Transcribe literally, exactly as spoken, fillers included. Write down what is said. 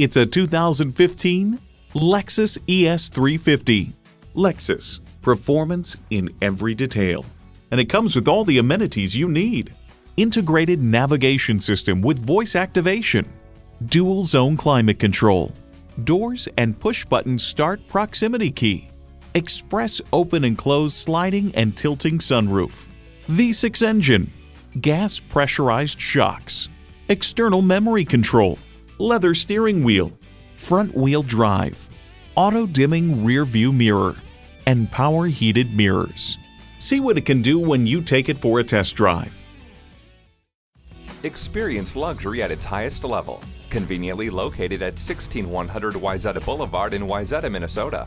It's a two thousand fifteen Lexus E S three fifty. Lexus, performance in every detail. And it comes with all the amenities you need. Integrated navigation system with voice activation, dual zone climate control, doors and push button start proximity key, express open and close sliding and tilting sunroof, V six engine, gas pressurized shocks, external memory control, leather steering wheel, front wheel drive, auto dimming rear view mirror, and power heated mirrors. See what it can do when you take it for a test drive. Experience luxury at its highest level. Conveniently located at sixteen one hundred Wayzata Boulevard in Wayzata, Minnesota.